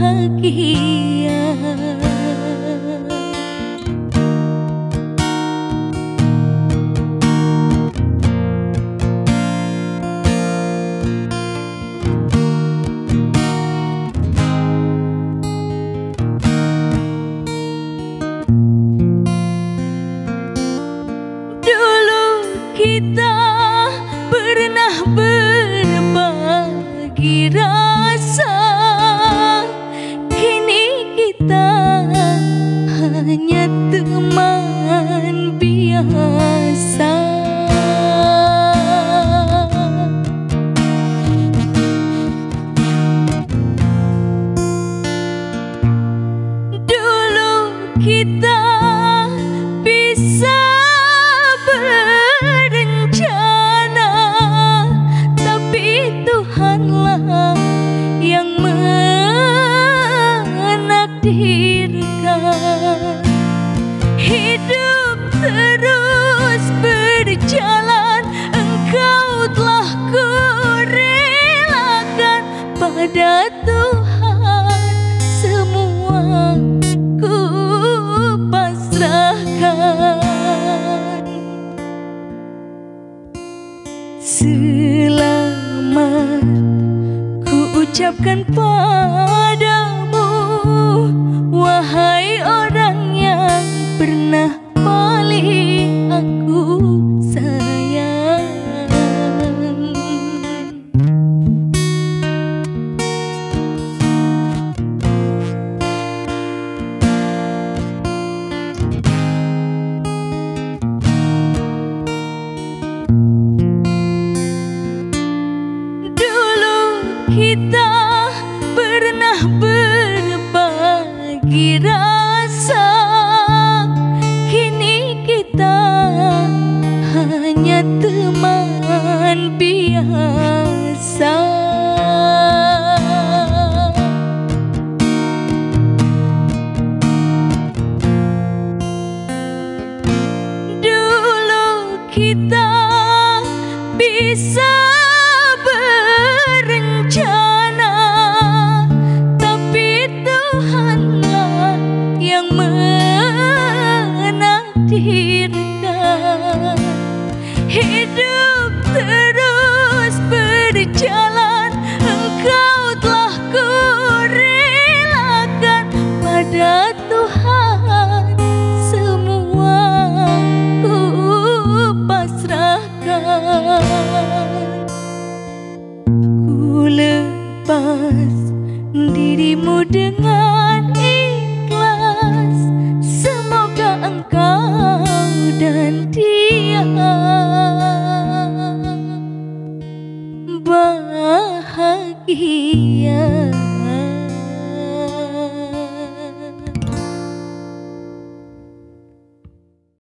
bahagia. Dulu kita pernah berbagi rasa, kini kita hanya teman biasa. Dulu kita bisa berencana, tapi Tuhanlah yang menakdirkan. Hidup terus berjalan, Engkau telah kurelakan. Pada Tuhan semua ku pasrahkan. Selamat ku ucapkan padamu, wahai orang yang pernah paling aku sayang. Dulu kita pernah berbagi rasa, kini kita hanya teman biasa. Dulu kita bisa berencana, tapi Tuhanlah yang menakdirkan. Hidup terus berjalan, Engkau telah kurelakan. Pada Tuhan semua ku pasrahkan. Ku lepas dirimu dengan ikhlas, semoga engkau dan dia bahagia.